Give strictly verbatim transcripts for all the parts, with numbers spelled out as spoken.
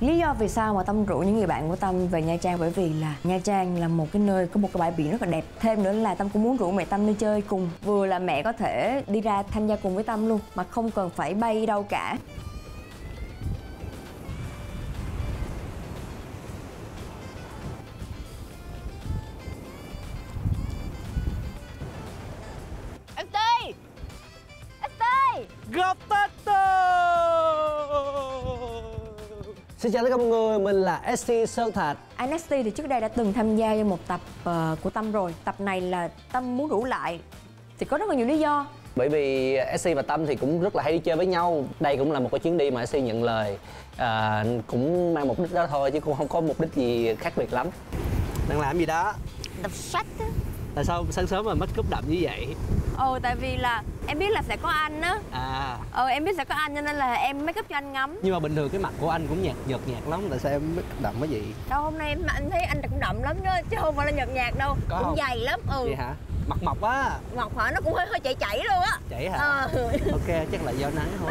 Lý do vì sao mà Tâm rủ những người bạn của Tâm về Nha Trang bởi vì là Nha Trang là một cái nơi có một cái bãi biển rất là đẹp. Thêm nữa là Tâm cũng muốn rủ mẹ Tâm đi chơi cùng, vừa là mẹ có thể đi ra tham gia cùng với Tâm luôn mà không cần phải bay đâu cả. Xin chào tất cả mọi người, mình là ét xê Sơn Thạch. Anh ét xê thì trước đây đã từng tham gia một tập uh, của Tâm rồi. Tập này là Tâm muốn rủ lại thì có rất là nhiều lý do. Bởi vì ét xê và Tâm thì cũng rất là hay đi chơi với nhau. Đây cũng là một cái chuyến đi mà ét xê nhận lời, à, cũng mang mục đích đó thôi chứ cũng không có mục đích gì khác biệt lắm. Đang làm gì đó? Đọc sách. Tại sao sáng sớm mà mất cúp đậm như vậy? Ừ, tại vì là em biết là sẽ có anh á. À. Ừ, em biết sẽ có anh cho nên là em make up cho anh ngắm. Nhưng mà bình thường cái mặt của anh cũng nhạt nhợt nhạt lắm, tại sao em make up đậm cái gì? Đâu, hôm nay em anh thấy anh cũng đậm lắm đó, chứ không phải là nhợt nhạt đâu. Có cũng không? Dày lắm. Ừ. Vậy hả? Mặt mọc á. Mọc hả? Nó cũng hơi hơi chảy chảy luôn á. Chảy hả? Ờ. Ok, chắc là do nắng thôi.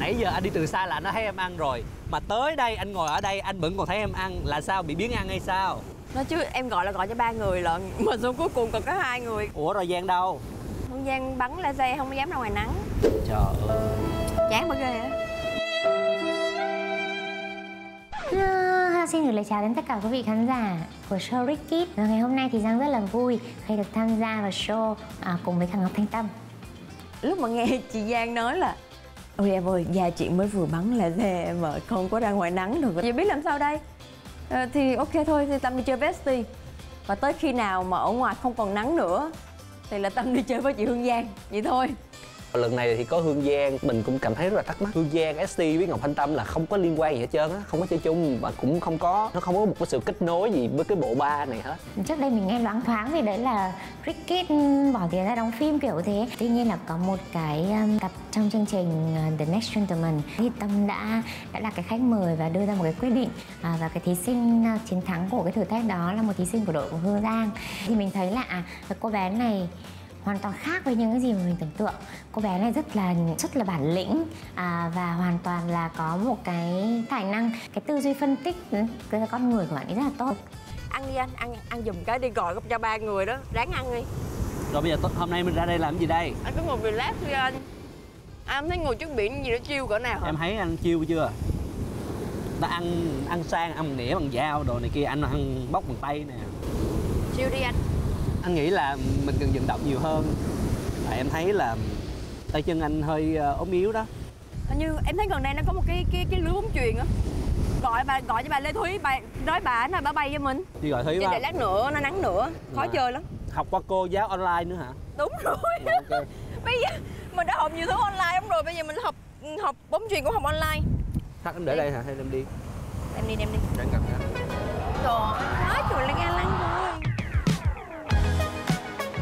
Nãy giờ anh đi từ xa là nó thấy em ăn rồi, mà tới đây anh ngồi ở đây anh vẫn còn thấy em ăn là sao? Bị biếng ăn hay sao? Nói chứ em gọi là gọi cho ba người lận, mà xuống cuối cùng còn có hai người. Ủa rồi Giang đâu? Hương Giang bắn laser không dám ra ngoài nắng. Trời ơi, chán quá ghê á. Xin gửi lời chào đến tất cả quý vị khán giả của show Rich Kids. Và ngày hôm nay thì Giang rất là vui khi được tham gia vào show à, cùng với thằng Ngọc Thanh Tâm. Lúc mà nghe chị Giang nói là ôi em ơi, gia chị mới vừa bắn laser em ơi, không có ra ngoài nắng được, giờ biết làm sao đây. À, thì ok thôi thì Tâm đi chơi bestie. Và tới khi nào mà ở ngoài không còn nắng nữa thì là Tâm đi chơi với chị Hương Giang, vậy thôi. Lần này thì có Hương Giang, mình cũng cảm thấy rất là thắc mắc. Hương Giang, ét xê với Ngọc Thanh Tâm là không có liên quan gì hết trơn á, không có chơi chung và cũng không có, nó không có một cái sự kết nối gì với cái bộ ba này hết. Trước đây mình nghe loáng thoáng thì đấy là Rich Kids bỏ tiền ra đóng phim kiểu thế. Tuy nhiên là có một cái cặp trong chương trình The Next Generation thì Tâm đã đã là cái khách mời và đưa ra một cái quyết định, à, và cái thí sinh chiến thắng của cái thử thách đó là một thí sinh của đội của Hương Giang. Thì mình thấy là à, cô bé này hoàn toàn khác với những cái gì mà mình tưởng tượng. Cô bé này rất là rất là bản lĩnh, à, và hoàn toàn là có một cái tài năng, cái tư duy phân tích, cái con người của bạn ấy rất là tốt. Ăn đi anh, ăn ăn dùm cái đi, gọi cho ba người đó, ráng ăn đi. Rồi bây giờ hôm nay mình ra đây làm cái gì đây? Anh cứ ngồi relax đi anh. Anh không thấy ngồi trước biển gì nó chill cỡ nào hả? Em thấy anh chill chưa? Ta ăn ăn sang, ăn đĩa bằng dao đồ này kia, anh ăn bóc bằng tay nè. Chill đi anh. Anh nghĩ là mình cần vận động nhiều hơn. Tại em thấy là tay chân anh hơi ốm yếu đó. Hình như em thấy gần đây nó có một cái cái cái lưới bóng chuyền á. Gọi bà gọi cho bà Lê Thúy, bà nói bà nói bà bay cho mình. Đi gọi Thúy. Chứ để lát nữa nó nắng nữa, khó à, chơi lắm. Học qua cô giáo online nữa hả? Đúng rồi. À, okay. Bây giờ mình đã học nhiều thứ online lắm rồi, bây giờ mình học học bóng chuyền cũng học online. Thắt em để đi. Đây hả? Hay đem đi? Em đi đem đi. Đang cần hả? Trời ơi, trời là nghe lăng rồi.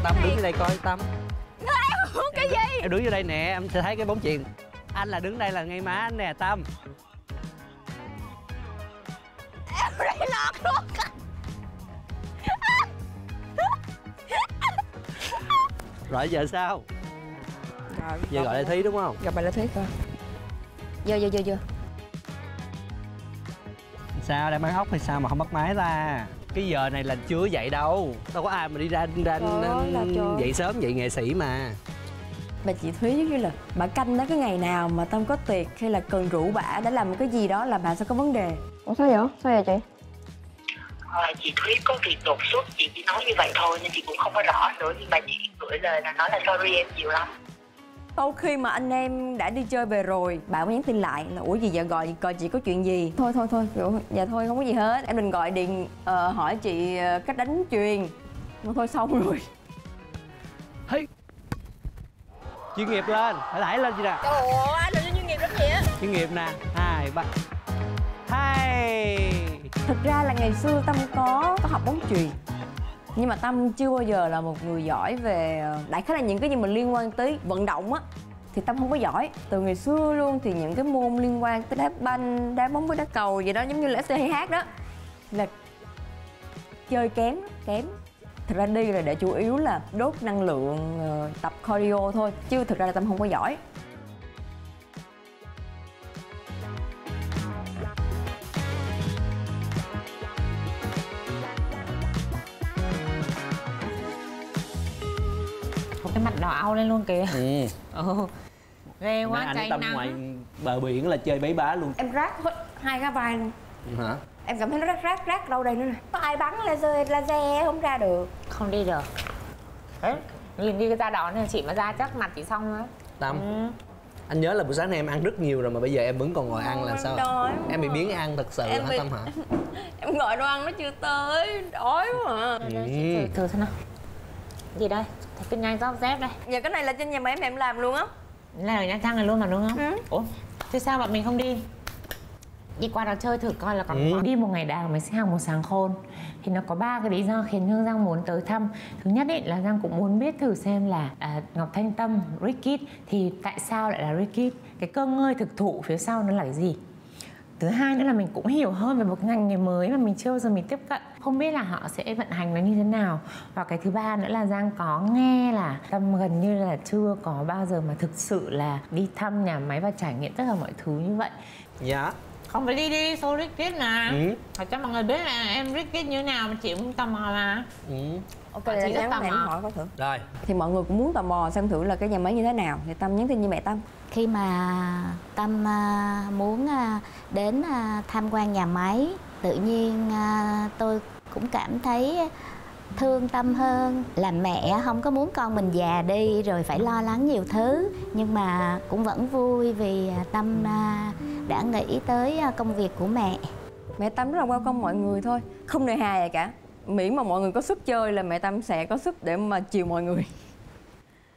Tâm đứng vô đây coi. Tâm nó em muốn cái em, gì em đứng vô đây nè, em sẽ thấy cái bóng chuyền. Anh là đứng đây là ngay má anh nè Tâm. Em đây lọt luôn. Rồi giờ sao? Rồi giờ gọi Lê Thúy đúng không? Gặp bà Lê Thúy coi. Vô vô vô vô. Sao đang bán ốc hay sao mà không bắt máy ra? Cái giờ này là chưa dậy đâu, đâu có ai mà đi ra ra dậy sớm vậy, nghệ sĩ mà. Bà chị Thúy giống như là bà canh đó, cái ngày nào mà Tâm có tiệc hay là cần rủ bả để làm một cái gì đó là bà sẽ có vấn đề. Ủa sao vậy? Sao vậy chị? À, chị Thúy có việc đột xuất, chị chỉ nói như vậy thôi nên chị cũng không có rõ nữa, nhưng mà chị gửi lời là nói là sorry em nhiều lắm. Sau khi mà anh em đã đi chơi về rồi, bạn mới nhắn tin lại là ủa gì vậy, gọi coi chị có chuyện gì. Thôi thôi thôi, dạ thôi không có gì hết, em định gọi điện uh, hỏi chị cách đánh chuyền. Thôi xong rồi. Hey. Chuyên nghiệp lên, phải đẩy lên chị nè. Trời ơi, anh là chuyên nghiệp lắm vậy á. Chuyên nghiệp nè, hai, ba. Hai. Thực ra là ngày xưa Tâm có, có học bóng chuyền. Nhưng mà Tâm chưa bao giờ là một người giỏi về... Đại khái là những cái gì mà liên quan tới vận động á thì Tâm không có giỏi. Từ ngày xưa luôn thì những cái môn liên quan tới đá banh, đá bóng với đá cầu gì đó, giống như là ép xê hay hát đó, là chơi kém, kém. Thực ra đi là để chủ yếu là đốt năng lượng, tập cardio thôi, chứ thực ra là Tâm không có giỏi. mặt đỏ ao lên luôn kìa. Ừ. Ừ. Ghê quá. Nên anh Tâm nắng. Ngoài bờ biển là chơi bấy bá luôn. Em rác hết hai cái vai luôn. Hả? Em cảm thấy nó rác rác rác đâu đây nữa nè. Có ai bắn laser laser không ra được. Không đi được. Đấy. Nhìn đi cái da đỏ này chị mà ra chắc mặt chị xong á. Tâm. Ừ. Anh nhớ là buổi sáng nay em ăn rất nhiều rồi mà bây giờ em vẫn còn ngồi ăn là sao? Đói, em bị biếng ăn thật sự em hả bị... Tâm hả? Em ngồi đồ ăn nó chưa tới, đói mà. Ừ. Thử, thử xem nào. Gì đây? Thịt kinh nhanh rau dép đây. Giờ cái này là trên nhà máy em em làm luôn á? Là ở Nha Trang này luôn mà đúng không? Ừ. Ủa? Thế sao bọn mình không đi? Đi qua đó chơi thử coi là còn ừ. Đi một ngày đàng mình sẽ hàng một sáng khôn. Thì nó có ba cái lý do khiến Hương Giang muốn tới thăm. Thứ nhất ấy là Giang cũng muốn biết thử xem là à, Ngọc Thanh Tâm, Rich Kid thì tại sao lại là Rich Kid? Cái cơ ngơi thực thụ phía sau nó là cái gì? Thứ hai nữa là mình cũng hiểu hơn về một ngành nghề mới mà mình chưa bao giờ mình tiếp cận. Không biết là họ sẽ vận hành nó như thế nào. Và cái thứ ba nữa là Giang có nghe là Tâm gần như là chưa có bao giờ mà thực sự là đi thăm nhà máy và trải nghiệm tất cả mọi thứ như vậy. Dạ. Không phải đi đi, show Rich Kid mà. Ừ. Phải cho mọi người biết là em Rich Kid như thế nào mà chị cũng tò mò mà. Ừ. Ok, chị rất tò mò. Hỏi có thử. Rồi. Thì mọi người cũng muốn tò mò xem thử là cái nhà máy như thế nào. Thì Tâm nhắn tin với mẹ Tâm. Khi mà Tâm muốn đến tham quan nhà máy, tự nhiên tôi cũng cảm thấy thương Tâm hơn. Là mẹ không có muốn con mình già đi rồi phải lo lắng nhiều thứ. Nhưng mà cũng vẫn vui vì Tâm đã nghĩ tới công việc của mẹ. Mẹ Tâm rất là welcome mọi người thôi. Không nề hà gì cả. Miễn mà mọi người có sức chơi là mẹ Tâm sẽ có sức để mà chiều mọi người.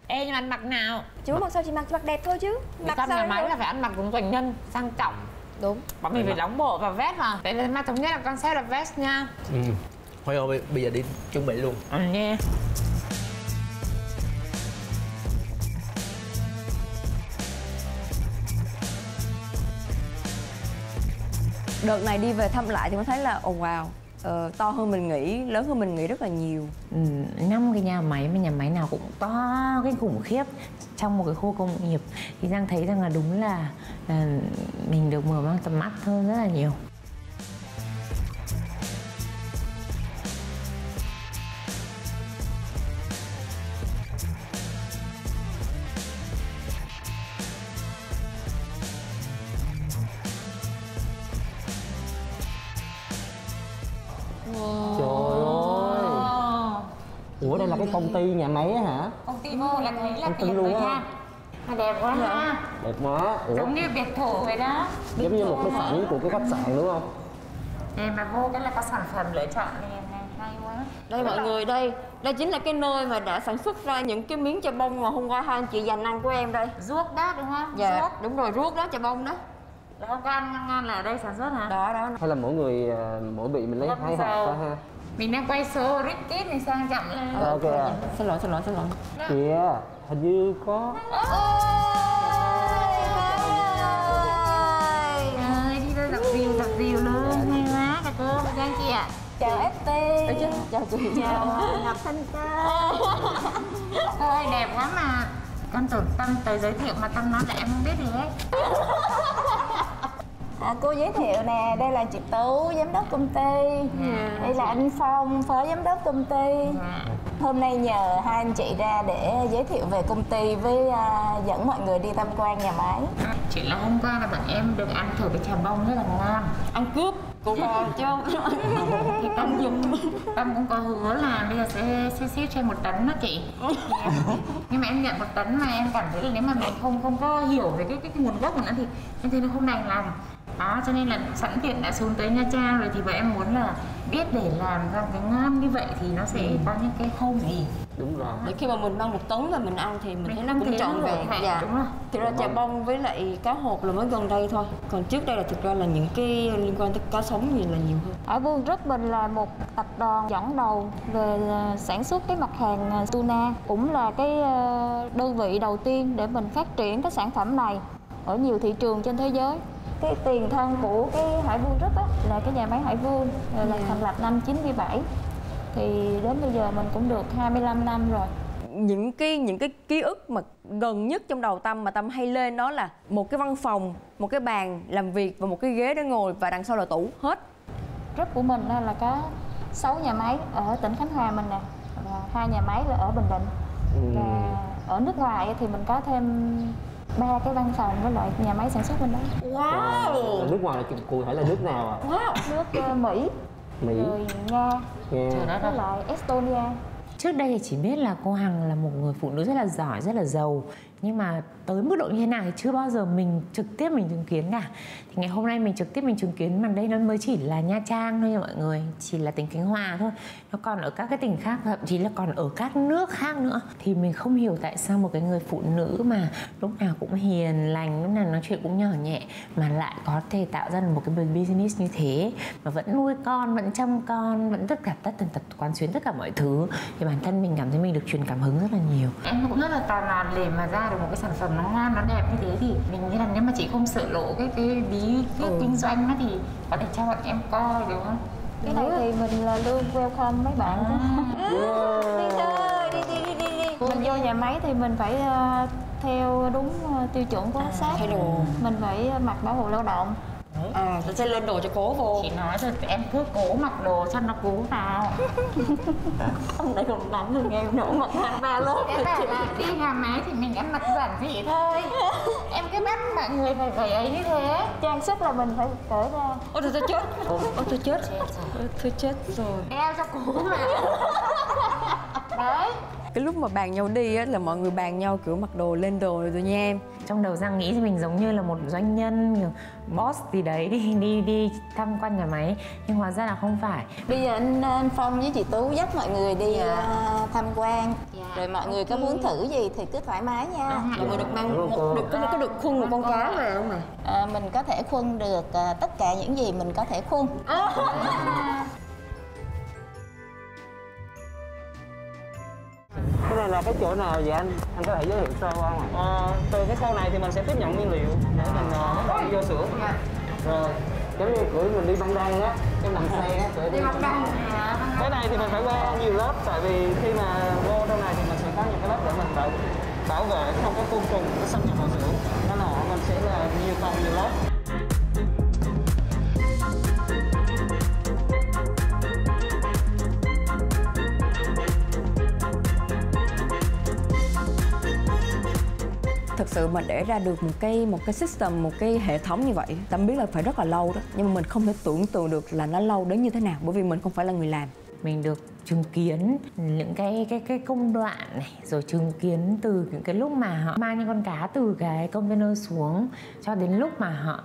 Ê nhưng mà ăn mặc nào? Chú mặc sao chị mặc, chị mặc đẹp thôi chứ. Mặc Tâm nhà máy là phải ăn mặc cũng doanh nhân, sang trọng. Đúng. Bọn mình phải đóng bộ và vest mà. Tại là mà thống nhất là concept là vest nha. Ừ. Thôi thôi bây giờ đi chuẩn bị luôn. Ừ nha. Đợt này đi về thăm lại thì mới thấy là ồ oh wow, ờ, to hơn mình nghĩ, lớn hơn mình nghĩ rất là nhiều. Ừ, năm cái nhà máy mà nhà máy nào cũng to cái khủng khiếp trong một cái khu công nghiệp. Thì Giang thấy rằng là đúng là, là mình được mở mang tầm mắt hơn rất là nhiều. Công ty nhà máy hả? Công ty vô là thấy là tiền rồi ha. Mà đẹp quá ha. Đẹp quá. Giống như biệt thự vậy đó. Giống như một cái sản của cái khách sạn đúng không? Em mà vô cái là có sản phẩm lựa chọn này, hay quá. Đây mọi người đây, đây chính là cái nơi mà đã sản xuất ra những cái miếng chà bông mà hôm qua hai anh chị dành ăn của em đây. Ruốc đó đúng không? Dạ. Ruốc. Đúng rồi, ruốc đó, chà bông đó. Đó ngon ngon là ở đây sản xuất hả? Đó đó. Hay là mỗi người mỗi vị mình lấy hai hạt thôi ha. Mình đang quay số Rich Kid này sang chậm lên. Ờ, ok ạ. Xin lỗi, xin lỗi, xin lỗi. Kìa, hình như có... Ôi! Trời ơi, đi ra đặt rìu, đặt rìu luôn. Hay quá, cà cô, bà Giang chị ạ. Chào ép tê. Chào chị. Chào Ngọc Thanh Tâm. Ôi, đẹp quá mà. Con tưởng Tâm tới giới thiệu mà Tâm nói là em không biết gì hết. À, cô giới thiệu nè, đây là chị Tú, giám đốc công ty. Yeah. Đây là anh Phong, phó giám đốc công ty. Yeah. Hôm nay nhờ hai anh chị ra để giới thiệu về công ty với uh, dẫn mọi người đi tham quan nhà máy. À, chị là hôm qua là bạn em được ăn thử cái trà bông rất là ngon. Ăn cướp, cô còn chứ không? Thì Tâm dùng, Tâm cũng có hứa là bây giờ sẽ xếp xếp trên một tấn đó chị. Nhưng mà em nhận một tấn mà em cảm thấy là nếu mà mình không không có hiểu về cái cái, cái nguồn gốc của nó thì em thấy nó không đành lòng. Đó, cho nên là sẵn tiện đã xuống tới Nha Trang rồi thì bọn em muốn là biết để làm ra cái ngon như vậy thì nó sẽ ừ. Có những cái khâu gì. Đúng rồi. Để khi mà mình mang một tấn là mình ăn thì mình, mình thấy nó cũng trọn vẹn. Dạ. Đúng rồi. Thực ra chà bông với lại cá hột là mới gần đây thôi. Còn trước đây là thực ra là những cái liên quan tới cá sống thì là nhiều hơn. Ở Vương Group mình là một tập đoàn dẫn đầu về sản xuất cái mặt hàng tuna. Cũng là cái đơn vị đầu tiên để mình phát triển cái sản phẩm này ở nhiều thị trường trên thế giới. Cái tiền thân của cái Hải Vương Group á, là cái nhà máy Hải Vương là yeah. Thành lập năm chín mươi bảy. Thì đến bây giờ mình cũng được hai mươi lăm năm rồi. Những cái những cái ký ức mà gần nhất trong đầu Tâm mà Tâm hay lên đó là một cái văn phòng, một cái bàn làm việc và một cái ghế để ngồi và đằng sau là tủ hết. Group của mình là có sáu nhà máy ở tỉnh Khánh Hòa mình nè, và hai nhà máy là ở Bình Định. Và ở nước ngoài thì mình có thêm ba cái văn phòng với lại nhà máy sản xuất bên đó. Wow. Wow. Nước ngoài là cụ thể là nước nào ạ? À? Wow. Nước uh, Mỹ, Mỹ, rồi Nga, Nga. Đó với lại Estonia. Trước đây thì chỉ biết là cô Hằng là một người phụ nữ rất là giỏi, rất là giàu. Nhưng mà tới mức độ như thế nào thì chưa bao giờ mình trực tiếp mình chứng kiến cả. Thì ngày hôm nay mình trực tiếp mình chứng kiến mà đây nó mới chỉ là Nha Trang thôi nha mọi người. Chỉ là tỉnh Khánh Hòa thôi. Nó còn ở các cái tỉnh khác, thậm chí là còn ở các nước khác nữa. Thì mình không hiểu tại sao một cái người phụ nữ mà lúc nào cũng hiền lành, lúc nào nói chuyện cũng nhỏ nhẹ mà lại có thể tạo ra một cái business như thế. Mà vẫn nuôi con, vẫn chăm con, vẫn tất cả tất tần tật quán xuyến tất cả mọi thứ. Thì bản thân mình cảm thấy mình được truyền cảm hứng rất là nhiều. Em cũng rất là tò mò để mà ra được một cái sản phẩm nó ngon, nó đẹp như thế thì mình nghĩ là nếu mà chị không sợ lộ cái cái bí quyết kinh doanh đó thì có thể cho bọn em coi đúng không? Cái này thì mình là luôn welcome mấy bạn. Đi thôi, đi đi đi đi. Mình vô nhà máy thì mình phải theo đúng tiêu chuẩn của ét xê. Mình phải mặc bảo hộ lao động. À, tôi sẽ lên đồ cho cố vô. Chị nói rồi em cứ cố mặc đồ cho nó cố vào. Ông đấy còn đánh rồi nghe em nổ mặc hàng ba lớp. Đi nhà máy thì mình ăn mặc giản dị thôi. Em cứ bắt mọi người phải phải ấy như thế. Trang sức là mình phải cởi ra. Ôi tôi chết. Ôi tôi chết. Tôi chết rồi. Eo cho cố mà. Đấy. Cái lúc mà bàn nhau đi á, là mọi người bàn nhau kiểu mặc đồ lên đồ rồi nha em. Trong đầu Giang nghĩ thì mình giống như là một doanh nhân, boss gì đấy đi đi đi tham quan nhà máy. Nhưng hóa ra là không phải. Bây giờ anh, anh Phong với chị Tú dắt mọi người đi yeah. uh, tham quan yeah. Rồi mọi người có muốn thử gì thì cứ thoải mái nha. Mọi yeah. người được mang một, được, có, có được khuôn một con cá này không ạ? À, mình có thể khuôn được uh, tất cả những gì mình có thể khuôn. Cái này là cái chỗ nào vậy anh? Anh có thể giới thiệu sơ qua không? À, từ cái khâu này thì mình sẽ tiếp nhận nguyên liệu để mình uh, đổ vô xưởng. Rồi, giống như cửa mình đi băng đăng á, cái nằm xe á, cửa đi băng đăng. Cái này thì mình phải qua nhiều lớp, tại vì khi mà vô trong này thì mình sẽ có những cái lớp để mình bảo, bảo vệ không có côn trùng nó xâm nhập vào xưởng. Nên là mình sẽ là nhiều phòng nhiều lớp. Thực sự mà để ra được một cái một cái system, một cái hệ thống như vậy, Tâm biết là phải rất là lâu đó. Nhưng mà mình không thể tưởng tượng được là nó lâu đến như thế nào, bởi vì mình không phải là người làm. Mình được chứng kiến những cái cái cái công đoạn này, rồi chứng kiến từ những cái lúc mà họ mang những con cá từ cái container xuống cho đến lúc mà họ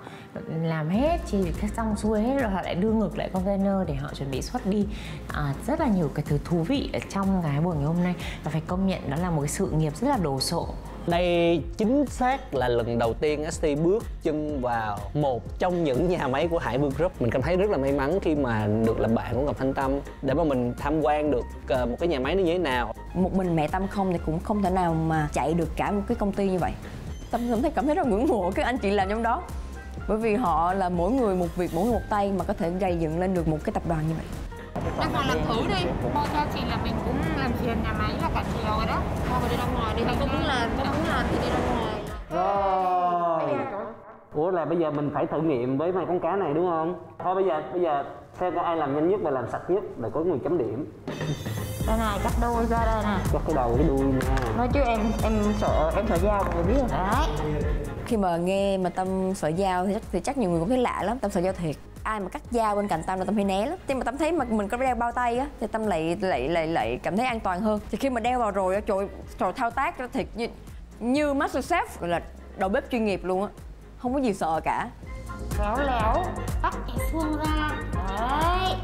làm hết chỉ xong xuôi hết rồi họ lại đưa ngược lại container để họ chuẩn bị xuất đi. À, rất là nhiều cái thứ thú vị ở trong cái buổi ngày hôm nay và phải công nhận đó là một cái sự nghiệp rất là đồ sộ. Đây chính xác là lần đầu tiên ét tê bước chân vào một trong những nhà máy của Hải Vương Group. Mình cảm thấy rất là may mắn khi mà được làm bạn của Ngọc Thanh Tâm để mà mình tham quan được một cái nhà máy nó như thế nào. Một mình mẹ Tâm không thì cũng không thể nào mà chạy được cả một cái công ty như vậy. Tâm cảm thấy cảm thấy rất ngưỡng mộ các anh chị làm trong đó. Bởi vì họ là mỗi người một việc, mỗi người một tay mà có thể gây dựng lên được một cái tập đoàn như vậy. Đang còn làm thử đi. Thôi cho chị là mình cũng làm chuyện nhà máy là cả chiều rồi đó. Thôi mình đi ra ngoài đi, mình cũng muốn làm, cũng muốn làm thì đi ra ngoài. Rồi. Ủa là bây giờ mình phải thử nghiệm với mấy con cá này đúng không? Thôi bây giờ bây giờ xem có ai làm nhanh nhất và làm sạch nhất để có người chấm điểm. Đây này, cắt đuôi ra đây nè. Cắt cái đầu cái đuôi nha. Nói chứ em em sợ em sợ dao mọi người biết rồi. Đấy. Khi mà nghe mà Tâm sợ dao thì chắc, thì chắc nhiều người cũng thấy lạ lắm. Tâm sợ dao thiệt. Ai mà cắt dao bên cạnh Tâm là Tâm hay né lắm. Khi mà Tâm thấy mà mình có đeo bao tay á thì Tâm lại lại lại lại cảm thấy an toàn hơn. Thì khi mà đeo vào rồi á, trời trời thao tác nó thiệt như như MasterChef, gọi là đầu bếp chuyên nghiệp luôn á, không có gì sợ cả. Léo léo bắt cái xương ra đấy,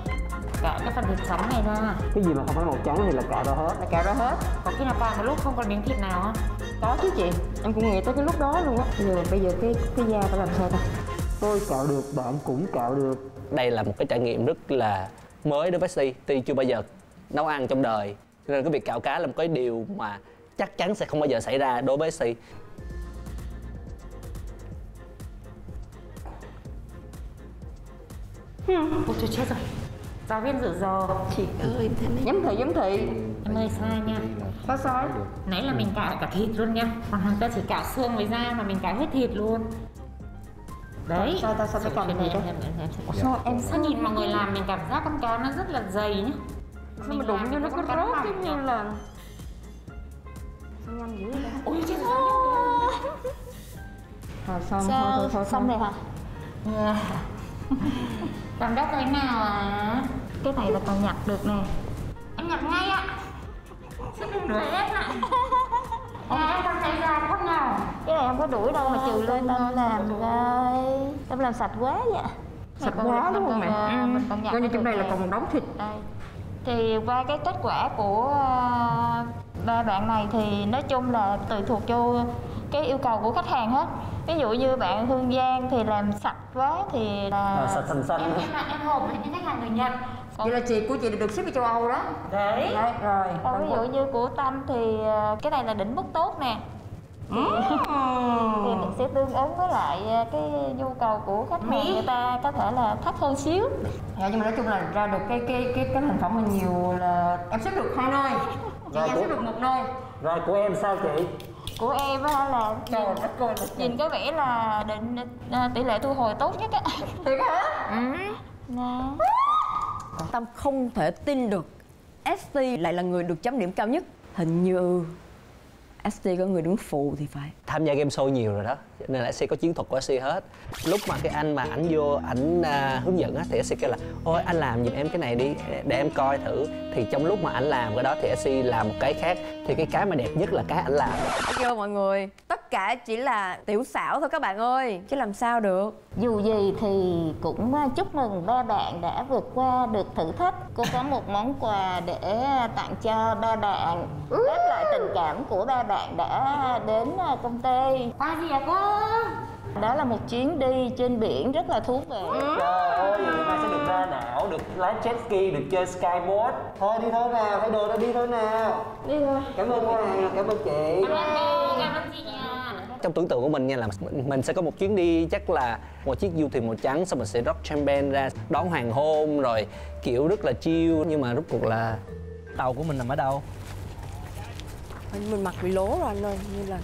cạo cái phần thịt trắng này ra. Cái gì mà không phải màu trắng thì là cạo ra hết, là cạo ra hết. Có khi nào cạo một lúc không còn miếng thịt nào á? Có chứ chị, em cũng nghĩ tới cái lúc đó luôn á. Giờ bây giờ cái cái da phải làm sao ta? Tôi cạo được, bạn cũng cạo được. Đây là một cái trải nghiệm rất là mới đối với ét xê. Tuy chưa bao giờ nấu ăn trong đời, nên cái việc cạo cá là một cái điều mà chắc chắn sẽ không bao giờ xảy ra đối với ét xê. Ôi trời chết rồi. Giáo viên dự dò. Chị ơi, giám thị, giám thị. Em ơi, sai nha. Có sai. Nãy là mình cạo cả thịt luôn nha. Còn người ta chỉ cạo xương với da mà mình cạo hết thịt luôn. Đấy, sao ta sao phải cạo này cho em sao em sao nhìn mọi người làm mình cảm giác con cá nó rất là dày nhá. Sao mà đúng như nó cứ rớt giống như là Nhanh dữ vậy. Ôi chết rồi. Thôi xong, sao? Thôi, thôi, xong rồi hả? Yeah. Làm đất cái nào à? Cái này là còn nhặt được nè. Em nhặt ngay ạ. Chứ đừng để em ạ. Em em không thấy ra không nào. Cái này em có đuổi đâu mà trừ lên em làm đây. Em làm sạch quá vậy. Sạch quá đúng không mẹ? Coi như trong đây là còn một đống thịt. Thì qua cái kết quả của ba bạn này thì nói chung là tùy thuộc vô cái yêu cầu của khách hàng hết. Ví dụ như bạn Hương Giang thì làm sạch quá thì là à, sạch sành xanh. Em em, em hồn với khách hàng người Nhật. Vậy là chị của chị được ship đi châu Âu đó. Đấy. Đấy rồi. Còn ví dụ như của Tâm thì cái này là đỉnh mức tốt nè. Thì, thì mình sẽ tương ứng với lại cái nhu cầu của khách hàng, người ta có thể là thấp hơn xíu. Dạ, nhưng mà nói chung là ra được cái cái cái cái thành phẩm mình nhiều là em xếp được hai nơi, chị em xếp được một nơi. Rồi của em sao chị? Của em á là trời nhìn, đất coi, đất nhìn có vẻ là định tỷ lệ thu hồi tốt nhất á. Thiệt hả? Ừ. Nè. Tâm không thể tin được ét tê lại là người được chấm điểm cao nhất. Hình như ét xê có người đứng phụ thì phải. Tham gia game show nhiều rồi đó, nên là ét xê có chiến thuật của ét xê hết. Lúc mà cái anh mà ảnh vô, ảnh uh, hướng dẫn á, thì ét xê kêu là ôi anh làm giùm em cái này đi, để em coi thử. Thì trong lúc mà ảnh làm cái đó thì ét xê làm một cái khác. Thì cái cái mà đẹp nhất là cái ảnh làm. Vô mọi người, tất cả chỉ là tiểu xảo thôi các bạn ơi, chứ làm sao được. Dù gì thì cũng chúc mừng ba bạn đã vượt qua được thử thách. Cô có một món quà để tặng cho ba bạn, đáp lại tình cảm của ba bạn đã đến công ty. Quà gì vậy cô? Đó là một chuyến đi trên biển rất là thú vị. Trời ơi, người ta sẽ được ra đảo, được lái jet ski, được chơi skyboard. Thôi đi thôi nào, thay đồ ra đi thôi nào. Đi thôi. Cảm ơn cô Hà, cảm ơn chị. Cảm ơn chị, cảm ơn chị nha. Trong tưởng tượng của mình nha là mình sẽ có một chuyến đi chắc là một chiếc du thuyền màu trắng, xong mình sẽ rót champagne ra, đón hoàng hôn rồi kiểu rất là chill. Nhưng mà rốt cuộc là tàu của mình nằm ở đâu? Mình mặc bị lố rồi anh ơi, như là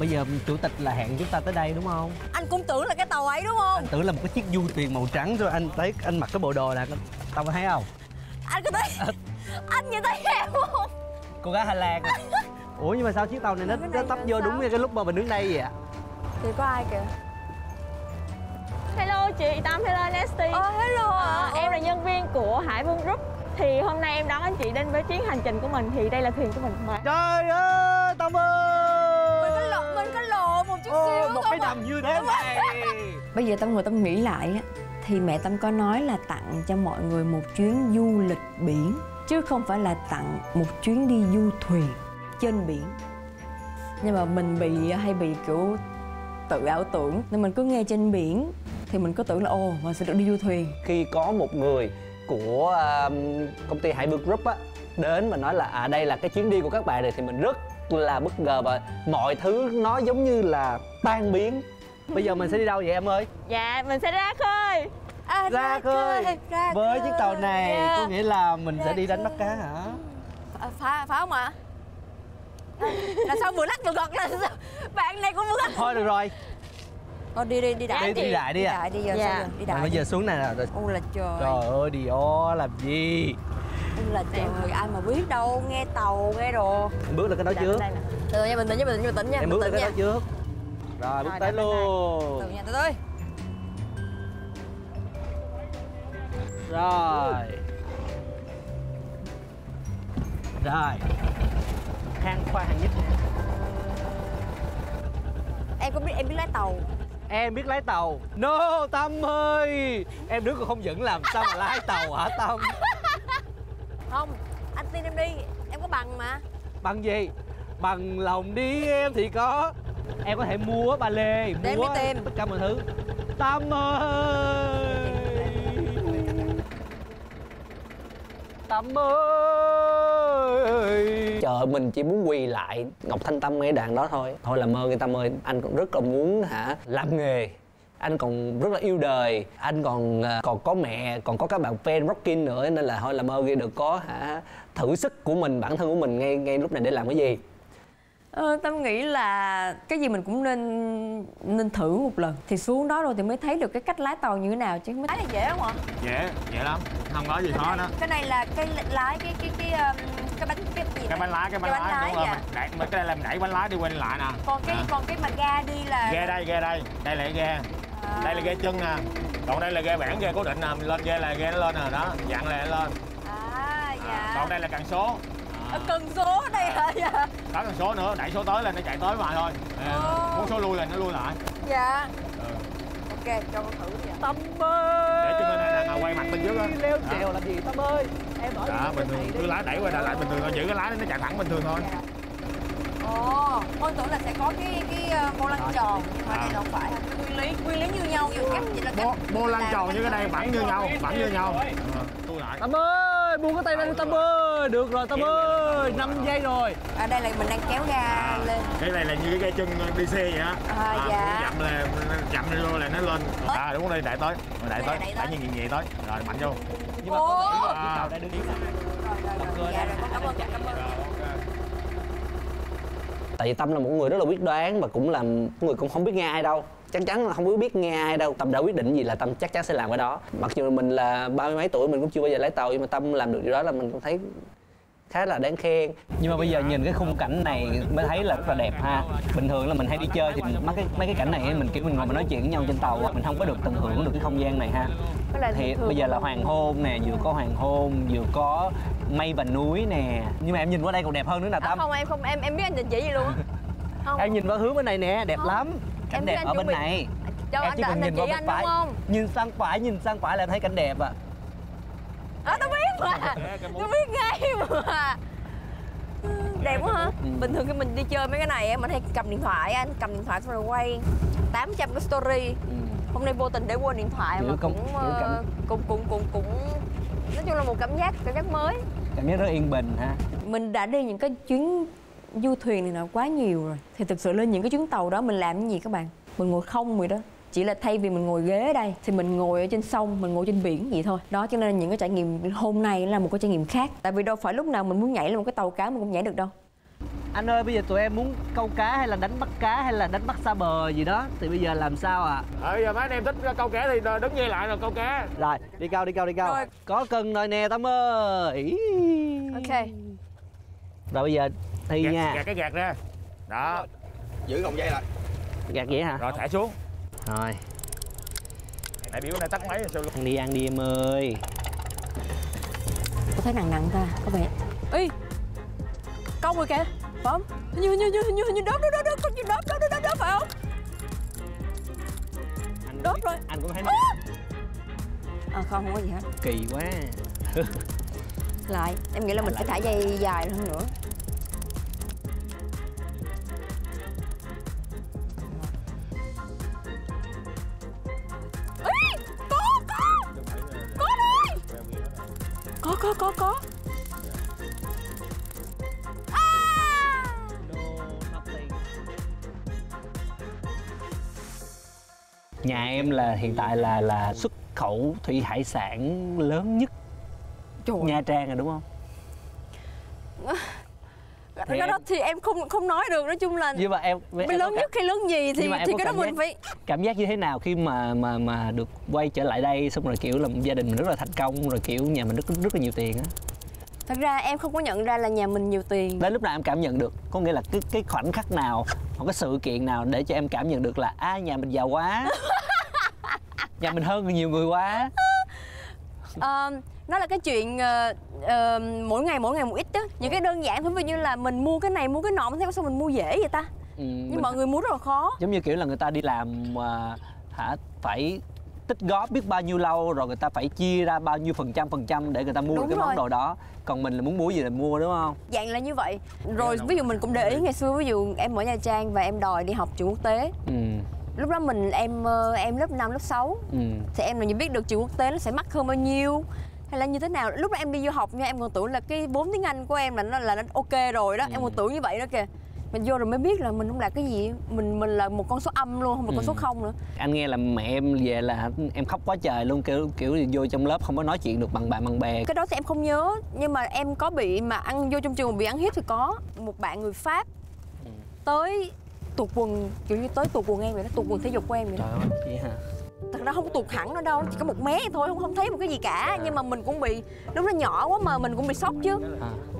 bây giờ chủ tịch là hẹn chúng ta tới đây đúng không? Anh cũng tưởng là cái tàu ấy đúng không? Anh tưởng là một cái chiếc du thuyền màu trắng rồi anh thấy anh mặc cái bộ đồ là tao có thấy không? Anh có thấy? À. Anh nhìn thấy em không? Cô gái Hà Lan à? Ủa nhưng mà sao chiếc tàu này nó, nó tấp vô sao? Đúng ngay cái lúc mà mình đứng đây vậy ạ? Thì có ai kìa? Hello chị Tâm, hello Nasty. Ờ oh, hello à, em là nhân viên của Hải Vương Group. Thì hôm nay em đón anh chị đến với chuyến hành trình của mình. Thì đây là thuyền của mình mà. Trời ơi Tâm ơi, mình có lộ, mình có lộ một chút oh, xíu một cái đầm như thế này. Bây giờ Tâm ngồi Tâm nghĩ lại thì mẹ Tâm có nói là tặng cho mọi người một chuyến du lịch biển, chứ không phải là tặng một chuyến đi du thuyền trên biển. Nhưng mà mình bị hay bị kiểu tự ảo tưởng, nên mình cứ nghe trên biển thì mình cứ tưởng là ồ mình sẽ được đi du thuyền. Khi có một người của um, công ty Hải Vương Group á, đến mà nói là à đây là cái chuyến đi của các bạn này thì mình rất là bất ngờ và mọi thứ nó giống như là tan biến. Bây giờ mình sẽ đi đâu vậy em ơi? Dạ mình sẽ ra khơi. À, ra, ra khơi, khơi. Ra với khơi. Chiếc tàu này yeah. Có nghĩa là mình ra sẽ đi đánh bắt cá hả? À, phải, phải không ạ? À? Là sao vừa lắc vừa gật là sao? Bạn này cũng vừa lắc. Thôi được rồi. Con đi đi đi đại đi, đi đại đi ạ. Đi, đi, à? Đi giờ yeah. Đi đại. Bây giờ xuống này là rồi. Ô là trời. Trời ơi đi ô làm gì? Ô là trời ơi ai mà biết đâu, nghe tàu nghe đồ. Em bước lên cái đó trước. Từ nha mình tỉnh nha mình tỉnh, tỉnh nha. Em bước lên cái đó trước. Rồi bước tới luôn. Từ nha tới tới. Rồi. Rồi. Khang khoang nhất. Em có biết em biết lái tàu. Em biết lái tàu. No Tâm ơi, em đứa còn không dẫn làm sao mà lái tàu hả Tâm? Không, anh tin em đi, em có bằng mà. Bằng gì? Bằng lòng đi em thì có. Em có thể mua ba lê, mua tất cả mọi thứ. Tâm ơi, Tâm ơi. Trời mình chỉ muốn quỳ lại Ngọc Thanh Tâm ngay đoạn đó thôi. Thôi làm ơn Tâm ơi, anh cũng rất là muốn hả làm nghề. Anh còn rất là yêu đời. Anh còn còn có mẹ, còn có các bạn fan rocking nữa. Nên là thôi làm ơn ghi được có hả thử sức của mình, bản thân của mình ngay ngay lúc này để làm cái gì. Ờ, Tâm nghĩ là cái gì mình cũng nên nên thử một lần. Thì xuống đó rồi thì mới thấy được cái cách lái tàu như thế nào chứ. Mới thấy là dễ không ạ? Dễ, dễ lắm, không có gì khó đó. Cái này là cái lái cái cái cái, cái um, cái bánh cái gì cái bánh lá cái bánh, cái bánh lá, lá đúng rồi dạ. Đẩy, cái này làm đẩy bánh lá đi quên lại nè. Còn cái à. còn cái mà ga đi là ga đây ga đây đây là ga à. Đây là ga chân nè, còn đây là ga bản ga cố định nè, lên ga là ga nó lên nè đó, dặn là nó lên à, dạ. À, còn đây là cần số à. Cần số đây hả dạ. Có cần số nữa, đẩy số tới là nó chạy tới mà thôi à, oh. Muốn số lui là nó lui lại dạ ừ. Ok cho con thử đi. Tâm ơi, để cho mình này là quay mặt bên dưới á, leo trèo làm gì Tâm ơi. Em ở đó, bình thường cứ lá đẩy qua đà lại bình thường thôi, giữ cái lá nó chạy thẳng bình thường thôi. Ồ, con tưởng là sẽ có cái cái bô lăng tròn nhưng mà à. Đây là không phải. Nguyên lý nguyên lý như nhau, dù cách vậy là cách. Bô lăng tròn như cái này vẫn như nhau, vẫn như nhau. Tôi lại. Tâm ơi, buông cái tay ra Tâm ơi, được rồi Tâm ơi, năm giây rồi. À đây là mình đang kéo ga lên. Cái này là như cái chân đi xe vậy á. À dạ. Chậm là chậm vô là nó lên. À đúng rồi, đẩy tới, đẩy tới, đẩy như vậy tới. Rồi mạnh vô. Nhưng mà cô à. Đã đứng rồi, rồi, rồi, dạ, rồi, cảm ơn, cảm ơn. Tại vì Tâm là một người rất là quyết đoán và cũng là người cũng không biết nghe ai đâu, chắc chắn là không biết nghe ai đâu. Tâm đã quyết định gì là Tâm chắc chắn sẽ làm cái đó. Mặc dù mình là ba mươi mấy tuổi mình cũng chưa bao giờ lái tàu, nhưng mà Tâm làm được điều đó là mình cũng thấy khá là đáng khen. Nhưng mà bây giờ nhìn cái khung cảnh này mới thấy là rất là đẹp ha. Bình thường là mình hay đi chơi thì mình mắc cái mấy cái cảnh này mình kiểu mình ngồi mình nói chuyện với nhau trên tàu, mình không có được tận hưởng được cái không gian này ha. Thì bây giờ là hoàng hôn nè, vừa có hoàng hôn vừa có mây và núi nè, nhưng mà em nhìn qua đây còn đẹp hơn nữa là Tâm. À, không em không em em biết anh định chỉ gì luôn á. Em nhìn qua hướng bên này nè đẹp không. Lắm cảnh em đẹp ở bên bị... này cho em anh, anh định chỉ anh phải. Đúng không, nhìn sang phải nhìn sang phải là em thấy cảnh đẹp à. À tôi biết mà, tôi biết ngay mà. Đẹp quá hả? Bình thường khi mình đi chơi mấy cái này mình hay cầm điện thoại, anh cầm điện thoại rồi quay tám trăm cái story. Hôm nay vô tình để quên điện thoại mà cũng cũng cũng cũng cũng nói chung là một cảm giác cảm giác mới, cảm giác rất yên bình ha. Mình đã đi những cái chuyến du thuyền này nọ quá nhiều rồi, thì thực sự lên những cái chuyến tàu đó mình làm cái gì các bạn? Mình ngồi không rồi đó. Chỉ là thay vì mình ngồi ghế ở đây thì mình ngồi ở trên sông, mình ngồi trên biển vậy thôi. Đó cho nên những cái trải nghiệm hôm nay là một cái trải nghiệm khác. Tại vì đâu phải lúc nào mình muốn nhảy lên một cái tàu cá mình cũng nhảy được đâu. Anh ơi, bây giờ tụi em muốn câu cá hay là đánh bắt cá hay là đánh bắt xa bờ gì đó thì bây giờ làm sao ạ? À? Bây giờ mấy anh em thích câu cá thì đứng ngay lại rồi câu cá. Rồi, đi câu, đi câu, đi câu. Rồi. Có cần rồi nè Tâm ơi. Ok. Rồi bây giờ thi gạt, nha. Gạt cái gạt ra. Đó. Giữ gồng dây lại. Gạt vậy hả? Rồi thả xuống. Rồi. Đại biểu này tắt máy rồi sao luôn. Ăn đi, ăn đi em ơi. Có thấy nặng nặng ta, có vẻ. Ê. Câu rồi kìa. Phải không? Hình như, hình như, hình như, hình như đớp, đớp, đớp, đớp, đớp, đớp, đớp, đớp, đớp, đớp, phải không? Anh đớp biết, rồi. Anh cũng thấy nó. À, không, không có gì hết. Kỳ quá. Lại, em nghĩ là mình lại, phải lại. Thả dây dài hơn nữa. Có, có, có à! Nhà em là hiện tại là là xuất khẩu thủy hải sản lớn nhất Trời. Nha Trang rồi đúng không? Thì cái em... đó thì em không không nói được, nói chung là nhưng mà em, em lớn cảm... nhất hay lớn gì thì thì cái đó giác, mình phải cảm giác như thế nào khi mà mà mà được quay trở lại đây xong rồi kiểu là gia đình mình rất là thành công rồi kiểu nhà mình rất rất là nhiều tiền á. Thật ra em không có nhận ra là nhà mình nhiều tiền. Đến lúc nào em cảm nhận được, có nghĩa là cái cái khoảnh khắc nào hoặc cái sự kiện nào để cho em cảm nhận được là a à, nhà mình giàu quá, nhà mình hơn nhiều người quá. À, nó là cái chuyện uh, uh, mỗi ngày mỗi ngày một ít á, những cái đơn giản giống như là mình mua cái này mua cái nọ mình thấy sao mình mua dễ vậy ta, ừ, nhưng mọi người mua rất là khó. Giống như kiểu là người ta đi làm uh, hả phải tích góp biết bao nhiêu lâu rồi người ta phải chia ra bao nhiêu phần trăm phần trăm để người ta mua được cái món đồ đó, còn mình là muốn mua gì là mua đúng không? Dạng là như vậy. Rồi ví dụ mình cũng để ý ngày xưa ví dụ em ở Nha Trang và em đòi đi học trường quốc tế. Ừ. Lúc đó mình em em lớp năm, lớp sáu ừ. Thì em là biết được trường quốc tế nó sẽ mắc hơn bao nhiêu hay là như thế nào. Lúc đó em đi du học nha, em còn tưởng là cái bốn tiếng Anh của em là nó là nó ok rồi đó, ừ. Em còn tưởng như vậy đó kìa. Mình vô rồi mới biết là mình không là cái gì, mình mình là một con số âm luôn, không một ừ. Con số không nữa. Anh nghe là mẹ em về là em khóc quá trời luôn, kiểu kiểu vô trong lớp không có nói chuyện được bằng bạn bằng bè. Cái đó thì em không nhớ, nhưng mà em có bị mà ăn vô trong trường bị ăn hiếp thì có. Một bạn người Pháp ừ. Tới tuột quần, kiểu như tới tuột quần em vậy đó, tuột quần thể dục của em vậy đó. Trời ơi, vậy hả? thật ra không tuột hẳn nó đâu, chỉ có một mé thôi, không không thấy một cái gì cả. Nhưng mà mình cũng bị, lúc đó nhỏ quá mà mình cũng bị sốc chứ.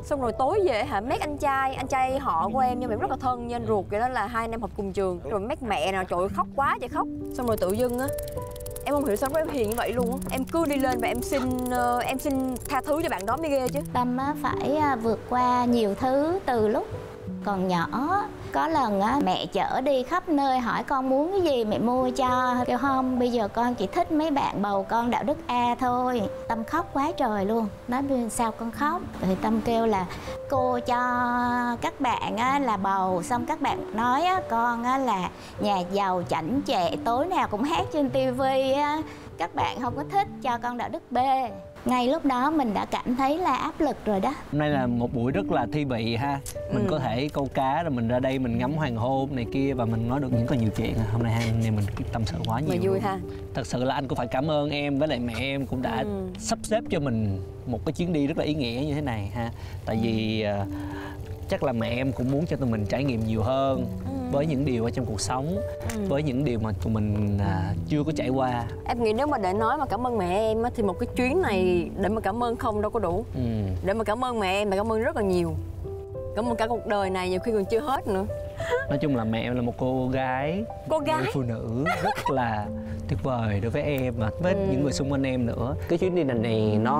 Xong rồi tối về hả, mét anh trai, anh trai họ của em nhưng mà em rất là thân, nên ruột vậy đó, là hai anh em học cùng trường. Rồi mét mẹ nào trời ơi, khóc quá trời khóc. Xong rồi tự dưng á, em không hiểu sao em hiền như vậy luôn á. Em cứ đi lên và em xin em xin tha thứ cho bạn đó mới ghê chứ. Tâm á phải vượt qua nhiều thứ từ lúc còn nhỏ. Có lần á mẹ chở đi khắp nơi hỏi con muốn cái gì mẹ mua cho, kêu không bây giờ con chỉ thích mấy bạn bầu con đạo đức A thôi. Tâm khóc quá trời luôn, nói sao con khóc thì Tâm kêu là cô cho các bạn á, là bầu, xong các bạn nói á, con á, là nhà giàu chảnh chệ tối nào cũng hát trên tivi, các bạn không có thích cho con đạo đức B. Ngay lúc đó mình đã cảm thấy là áp lực rồi đó. Hôm nay là một buổi rất là thi vị ha. Mình ừ. có thể câu cá rồi mình ra đây mình ngắm hoàng hôn này kia, và mình nói được những cái nhiều chuyện. Hôm nay hai anh em mình tâm sự quá nhiều. Mà vui ha. Thật sự là anh cũng phải cảm ơn em với lại mẹ em cũng đã ừ. sắp xếp cho mình một cái chuyến đi rất là ý nghĩa như thế này ha. Tại vì uh, chắc là mẹ em cũng muốn cho tụi mình trải nghiệm nhiều hơn ừ. với những điều ở trong cuộc sống, ừ. với những điều mà tụi mình à, chưa có trải qua. Em nghĩ nếu mà để nói mà cảm ơn mẹ em thì một cái chuyến này để mà cảm ơn không đâu có đủ. ừ. Để mà cảm ơn mẹ em mà cảm ơn rất là nhiều. Cảm ơn cả cuộc đời này nhiều khi còn chưa hết nữa. Nói chung là mẹ em là một cô gái, cô gái phụ nữ rất là tuyệt vời đối với em và với ừ. những người xung quanh em nữa. Cái chuyến đi lần này nó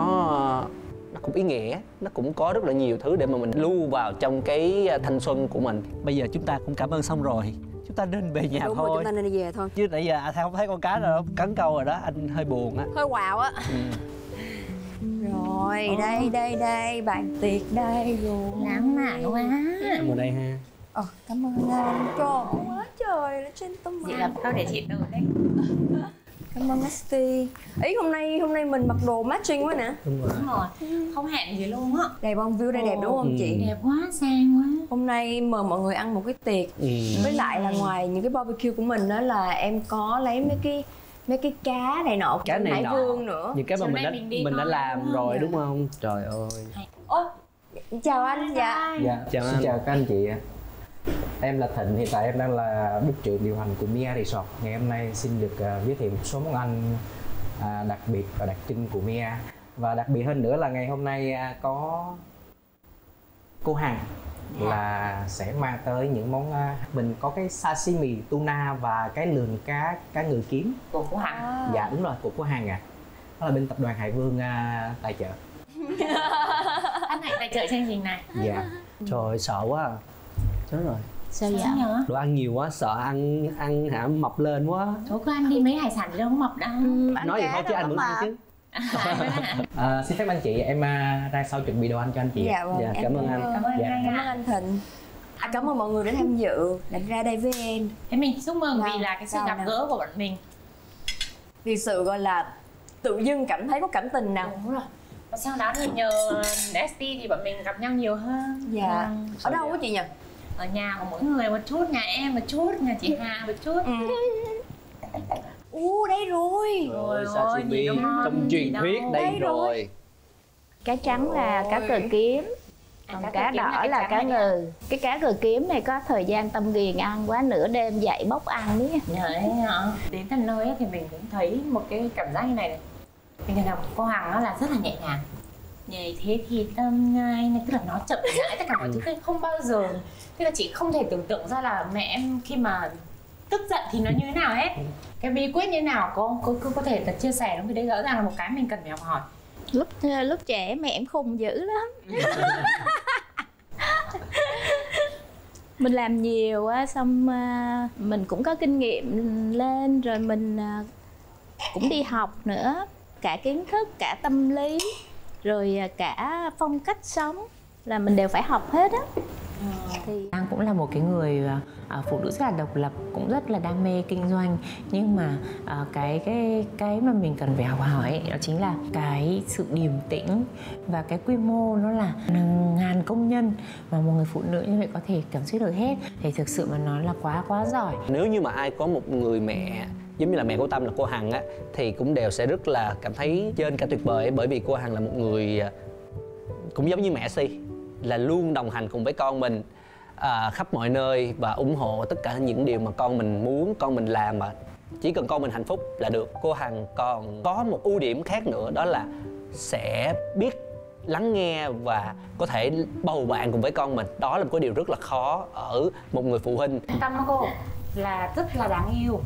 nó cũng ý nghĩa, nó cũng có rất là nhiều thứ để mà mình lưu vào trong cái thanh xuân của mình. Bây giờ chúng ta cũng cảm ơn xong rồi, chúng ta nên về nhà. Đúng thôi rồi, chúng ta nên đi về thôi. Chứ nãy giờ không thấy con cá nào cắn câu rồi đó, anh hơi buồn á, hơi quạo á. ừ. Rồi, đây đây đây, bàn tiệc đây rồi. Lãng mạn quá. Em vào đây ha. Ờ, cảm ơn anh. Trời quá trời, nó trên tâm chị làm câu để chị từ đấy. Cảm ơn Masty. Ý hôm nay hôm nay mình mặc đồ matching quá nè. Đúng rồi, đúng rồi. Không hẹn gì luôn á. Đẹp không? View đây đẹp đúng không ừ. chị? Đẹp quá, sang quá. Hôm nay mời mọi người ăn một cái tiệc. ừ. Với lại là ngoài những cái barbecue của mình đó là em có lấy mấy cái mấy cái cá này nọ, cá này Hải nọ. Vương nữa. Những cái mà mình đã, mình, mình đã làm đúng rồi đúng không? Trời ơi. Ôi, chào anh. Dạ. Dạ, chào anh. Xin chào các anh chị ạ. Em là Thịnh, hiện tại em đang là bếp trưởng điều hành của Mia Resort. Ngày hôm nay xin được uh, giới thiệu một số món ăn uh, đặc biệt và đặc trưng của Mia. Và đặc biệt hơn nữa là ngày hôm nay uh, có cô Hằng là sẽ mang tới những món uh, mình có cái sashimi tuna và cái lườn cá cá ngừ kiếm. Của cô Hằng? Dạ đúng rồi, của cô Hằng ạ. À. Đó là bên tập đoàn Hải Vương uh, tài trợ. Anh này tài trợ chương trình này. Dạ. Trời ơi, sợ quá à. Chết rồi. Sao vậy? Đồ ăn nhiều quá, sợ ăn ăn hả mập lên quá. Chỗ có ăn đi mấy hải sản thì đâu có mập đâu. Ừ, nói gì thôi chứ anh vẫn ăn chứ. À, xin phép anh chị, em ra sau chuẩn bị đồ ăn cho anh chị. Dạ, vâng. Dạ, cảm ơn anh. Cảm ơn, dạ. Cảm ơn anh Thịnh. À, cảm ơn mọi người đã tham dự, đã ra đây với em. Thế mình chúc mừng vì là cái sự gặp gỡ của bọn mình. Vì sự gọi là tự dưng cảm thấy có cảm tình nào. Đúng rồi. Và sau đó thì nhờ ét tê thì bọn mình gặp nhau nhiều hơn. Dạ. Ở đâu có chị nhỉ? Ở nhà của mỗi người một chút, nhà em một chút, nhà chị Hà một chút. ừ. U đây rồi. Rồi, sashimi trong truyền thuyết đây, đây rồi. Cá trắng Ôi. là cá cờ kiếm, còn à, cá, cá đỏ là, là cá ngừ. Cái cá cờ kiếm này có thời gian Tâm ghiền ăn quá, nửa đêm dậy bốc ăn đấy. Dạ. Đến tận nơi thì mình cũng thấy một cái cảm giác như này này. Mình thấy là cô Hằng nó là rất là nhẹ nhàng. Nhảy thế thì Tâm ngay, tức là nó chậm rãi tất cả mọi thứ, không bao giờ. Tức là chị không thể tưởng tượng ra là mẹ em khi mà tức giận thì nó như thế nào hết. Cái bí quyết như thế nào cô, cô, cô có thể là chia sẻ lắm, vì đấy rõ ràng là một cái mình cần phải học hỏi. Lúc lúc trẻ mẹ em khùng dữ lắm. Mình làm nhiều á, xong mình cũng có kinh nghiệm lên rồi, mình cũng đi học nữa. Cả kiến thức, cả tâm lý, rồi cả phong cách sống là mình đều phải học hết á. Thì Giang cũng là một cái người à, phụ nữ rất là độc lập, cũng rất là đam mê kinh doanh, nhưng mà à, cái cái cái mà mình cần phải học hỏi đó chính là cái sự điềm tĩnh và cái quy mô nó là ngàn công nhân mà một người phụ nữ như vậy có thể kiểm soát được hết thì thực sự mà nó là quá quá giỏi. Nếu như mà ai có một người mẹ giống như là mẹ của Tâm là cô Hằng á thì cũng đều sẽ rất là cảm thấy trên cả tuyệt vời, bởi vì cô Hằng là một người cũng giống như mẹ Si, là luôn đồng hành cùng với con mình à, khắp mọi nơi và ủng hộ tất cả những điều mà con mình muốn, con mình làm mà Chỉ cần con mình hạnh phúc là được. Cô Hằng còn có một ưu điểm khác nữa, đó là sẽ biết lắng nghe và có thể bầu bạn cùng với con mình. Đó là một cái điều rất là khó ở một người phụ huynh. Tâm cô là rất là đáng yêu,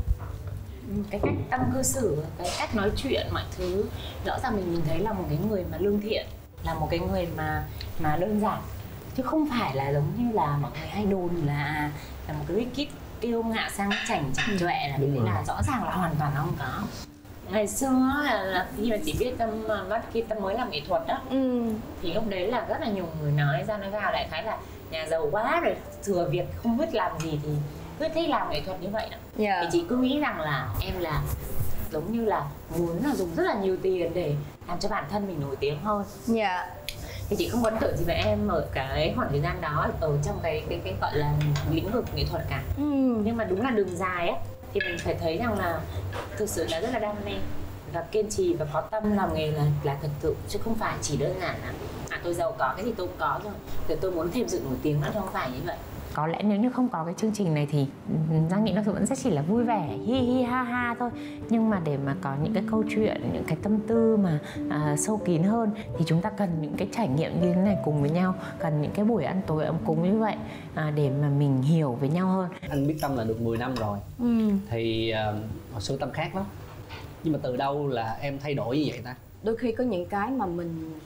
cái cách Tâm cư xử, cái cách nói chuyện, mọi thứ rõ ràng mình mình thấy là một cái người mà lương thiện, là một cái người mà mà đơn giản, chứ không phải là giống như là mọi người hay đồn là là một cái wicked kiêu ngạo sang chảnh chảnh chọe là như thế nào. Rõ ràng là hoàn toàn không có. Ngày xưa là, là khi mà chị biết Tâm, bắt khi Tâm mới làm nghệ thuật đó, ừ. thì lúc đấy là rất là nhiều người nói ra nó gào lại khái là nhà giàu quá rồi, thừa việc không biết làm gì thì cứ thích làm nghệ thuật như vậy đó. Yeah. Thì chị cứ nghĩ rằng là em là giống như là muốn là dùng rất là nhiều tiền để làm cho bản thân mình nổi tiếng hơn. Yeah. Thì chị không ấn tượng gì về em ở cái khoảng thời gian đó, ở trong cái cái, cái gọi là lĩnh vực nghệ thuật cả. Ừ. Nhưng mà đúng là đường dài ấy, thì mình phải thấy rằng là thực sự là rất là đam mê và kiên trì và có tâm làm nghề là là thật sự, chứ không phải chỉ đơn giản là à tôi giàu có cái gì tôi cũng có rồi, rồi tôi muốn thêm sự nổi tiếng nữa, không phải như vậy. Có lẽ nếu như không có cái chương trình này thì Giang nghĩ nó vẫn sẽ chỉ là vui vẻ hi hi ha ha thôi, nhưng mà để mà có những cái câu chuyện, những cái tâm tư mà à, sâu kín hơn thì chúng ta cần những cái trải nghiệm như thế này cùng với nhau, cần những cái buổi ăn tối ấm cúng như vậy à, để mà mình hiểu với nhau hơn. Anh biết Tâm là được mười năm rồi, ừ. thì à, hồi xưa Tâm khác lắm, nhưng mà từ đâu là em thay đổi như vậy ta? Đôi khi có những cái mà mình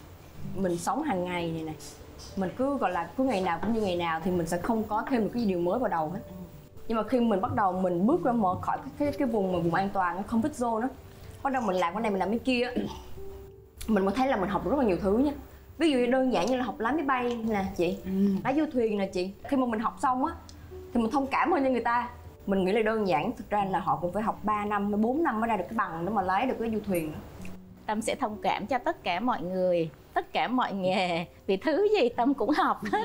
mình sống hàng ngày này này, mình cứ gọi là cứ ngày nào cũng như ngày nào thì mình sẽ không có thêm một cái điều mới vào đầu hết. Nhưng mà khi mình bắt đầu mình bước ra mở khỏi cái cái, cái vùng mà vùng an toàn, không biết zone đó, bắt đầu mình làm cái này mình làm cái kia, mình mới thấy là mình học rất là nhiều thứ nha. Ví dụ đơn giản như là học lái máy bay nè chị, lái du thuyền nè chị. Khi mà mình học xong á thì mình thông cảm hơn cho người ta. Mình nghĩ là đơn giản, thực ra là họ cũng phải học ba năm, bốn năm mới ra được cái bằng để mà lái được cái du thuyền. Tâm sẽ thông cảm cho tất cả mọi người, tất cả mọi nghề, vì thứ gì Tâm cũng học hết.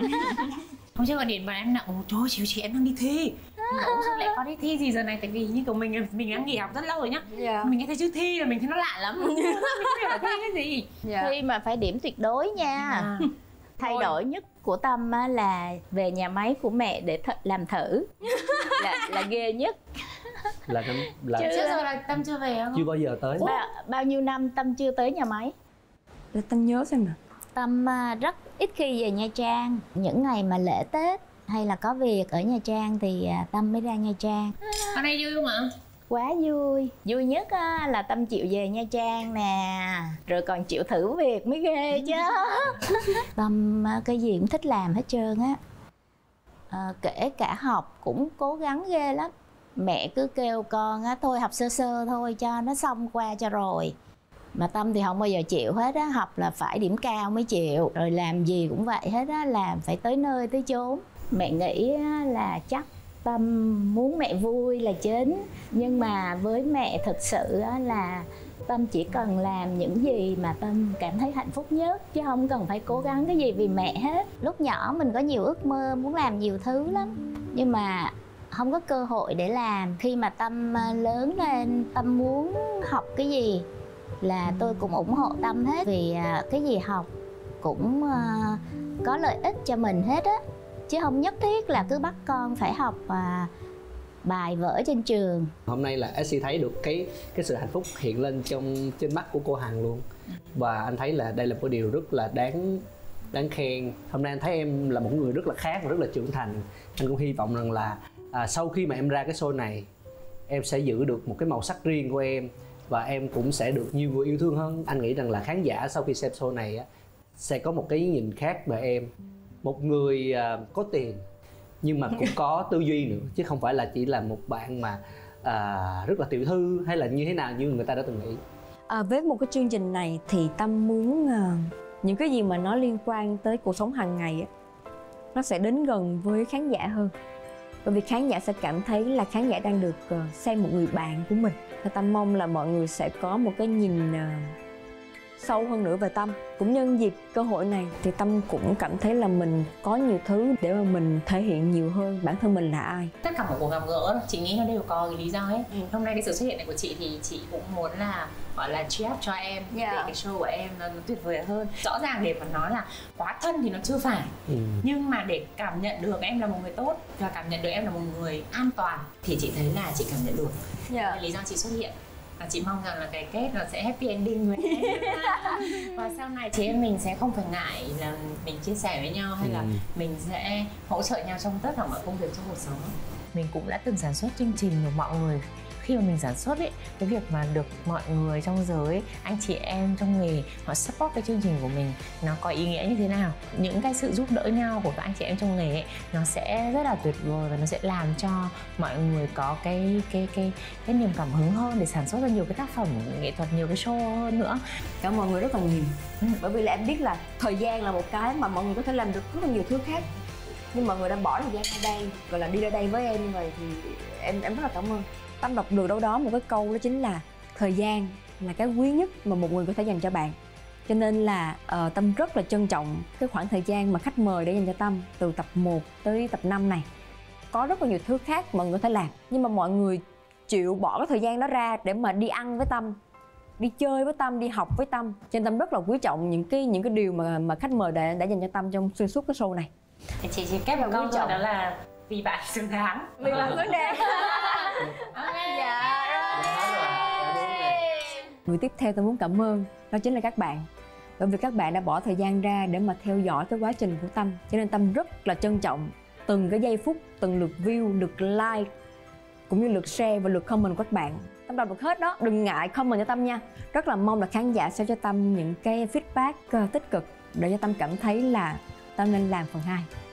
Không chứ gọi điện mà em là ồ trời ơi, chị em đang đi thi, ủa sao lại có đi thi gì giờ này, tại vì như của mình mình đang nghỉ học rất lâu rồi nhá. Yeah. Mình nghe thấy chữ thi là mình thấy nó lạ lắm. Mình hiểu là thi cái gì. Yeah. Thi mà phải điểm tuyệt đối nha. À. Thay Ôi. đổi nhất của Tâm là về nhà máy của mẹ để th làm thử là, là ghê nhất. Là Tâm là... Chưa, giờ là Tâm chưa về không? Chưa bao giờ tới. Ba, bao nhiêu năm Tâm chưa tới nhà máy? Để Tâm nhớ xem nè. Tâm rất ít khi về Nha Trang. Những ngày mà lễ Tết hay là có việc ở Nha Trang thì Tâm mới ra Nha Trang. Ở đây vui không ạ? Quá vui. Vui nhất là Tâm chịu về Nha Trang nè, rồi còn chịu thử việc mới ghê chứ. Tâm cái gì cũng thích làm hết trơn á, à, kể cả học cũng cố gắng ghê lắm. Mẹ cứ kêu con á, thôi học sơ sơ thôi cho nó xong qua cho rồi. Mà Tâm thì không bao giờ chịu hết á, học là phải điểm cao mới chịu. Rồi làm gì cũng vậy hết á, làm phải tới nơi tới chốn. Mẹ nghĩ là chắc Tâm muốn mẹ vui là chính. Nhưng mà với mẹ thực sự là Tâm chỉ cần làm những gì mà Tâm cảm thấy hạnh phúc nhất, chứ không cần phải cố gắng cái gì vì mẹ hết. Lúc nhỏ mình có nhiều ước mơ, muốn làm nhiều thứ lắm, nhưng mà không có cơ hội để làm. Khi mà Tâm lớn lên, Tâm muốn học cái gì là tôi cũng ủng hộ Tâm hết, vì cái gì học cũng có lợi ích cho mình hết á, chứ không nhất thiết là cứ bắt con phải học bài vở trên trường. Hôm nay là ét xê thấy được cái cái sự hạnh phúc hiện lên trong trên mắt của cô Hằng luôn, và anh thấy là đây là một điều rất là đáng đáng khen. Hôm nay anh thấy em là một người rất là khác và rất là trưởng thành. Anh cũng hy vọng rằng là à, sau khi mà em ra cái show này, em sẽ giữ được một cái màu sắc riêng của em, và em cũng sẽ được nhiều người yêu thương hơn. Anh nghĩ rằng là khán giả sau khi xem show này á, sẽ có một cái nhìn khác về em. Một người à, có tiền nhưng mà cũng có tư duy nữa, chứ không phải là chỉ là một bạn mà à, rất là tiểu thư hay là như thế nào như người ta đã từng nghĩ. À, với một cái chương trình này thì Tâm muốn à, những cái gì mà nó liên quan tới cuộc sống hàng ngày á, nó sẽ đến gần với khán giả hơn. Bởi vì khán giả sẽ cảm thấy là khán giả đang được xem một người bạn của mình. Tâm mong là mọi người sẽ có một cái nhìn sâu hơn nữa về Tâm. Cũng nhân dịp cơ hội này thì Tâm cũng cảm thấy là mình có nhiều thứ để mà mình thể hiện nhiều hơn bản thân mình là ai. Tất cả mọi cuộc gặp gỡ chị nghĩ nó đều có cái lý do hết. Ừ. Hôm nay cái sự xuất hiện này của chị thì chị cũng muốn là gọi là cheer up cho em, yeah, để cái show của em nó, nó tuyệt vời hơn. Rõ ràng để mà nói là quá thân thì nó chưa phải, ừ, nhưng mà để cảm nhận được em là một người tốt và cảm nhận được em là một người an toàn thì chị thấy là chị cảm nhận được. Yeah. Lý do chị xuất hiện. À, chị mong rằng là cái kết nó sẽ happy ending với em. Và sau này chị em mình sẽ không phải ngại là mình chia sẻ với nhau hay là ừ. mình sẽ hỗ trợ nhau trong tất cả mọi công việc trong cuộc sống. Mình cũng đã từng sản xuất chương trình của mọi người. Khi mà mình sản xuất ấy, cái việc mà được mọi người trong giới, anh chị em trong nghề họ support cái chương trình của mình nó có ý nghĩa như thế nào. Những cái sự giúp đỡ nhau của các anh chị em trong nghề ấy, nó sẽ rất là tuyệt vời và nó sẽ làm cho mọi người có cái cái cái cái niềm cảm hứng hơn để sản xuất ra nhiều cái tác phẩm nghệ thuật, nhiều cái show hơn nữa. Cảm ơn mọi người rất là nhiều. Ừ. Bởi vì là em biết là thời gian là một cái mà mọi người có thể làm được rất là nhiều thứ khác. Nhưng mọi người đã bỏ thời gian ở đây, gọi là đi ra đây với em như vậy thì em em rất là cảm ơn. Tâm đọc được đâu đó một cái câu đó chính là thời gian là cái quý nhất mà một người có thể dành cho bạn. Cho nên là uh, Tâm rất là trân trọng cái khoảng thời gian mà khách mời để dành cho Tâm từ tập một tới tập năm này. Có rất là nhiều thứ khác mọi người có thể làm, nhưng mà mọi người chịu bỏ cái thời gian đó ra để mà đi ăn với Tâm, đi chơi với Tâm, đi học với Tâm. Cho nên Tâm rất là quý trọng những cái những cái điều mà mà khách mời đã, đã dành cho Tâm trong xuyên suốt cái show này. Chị chỉ kép một câu thôi đó là vì bạn xứng đáng. Vì bạn xứng đáng. Dạ rồi. Người tiếp theo tôi muốn cảm ơn đó chính là các bạn. Bởi vì các bạn đã bỏ thời gian ra để mà theo dõi cái quá trình của Tâm. Cho nên Tâm rất là trân trọng từng cái giây phút, từng lượt view, lượt like, cũng như lượt share và lượt comment của các bạn. Tâm đọc được hết đó, đừng ngại comment cho Tâm nha. Rất là mong là khán giả sẽ cho Tâm những cái feedback tích cực để cho Tâm cảm thấy là Tâm nên làm phần hai.